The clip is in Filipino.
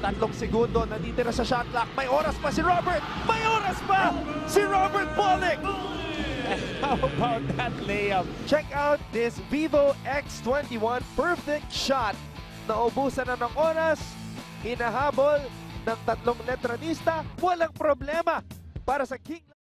3 segundo, natitira sa shot clock. May oras pa si Robert! May oras pa si Robert Bolick! And how about that layup? Check out this Vivo X21 perfect shot. Naubusan na ng oras, hinahabol ng 3 letranista. Walang problema para sa King.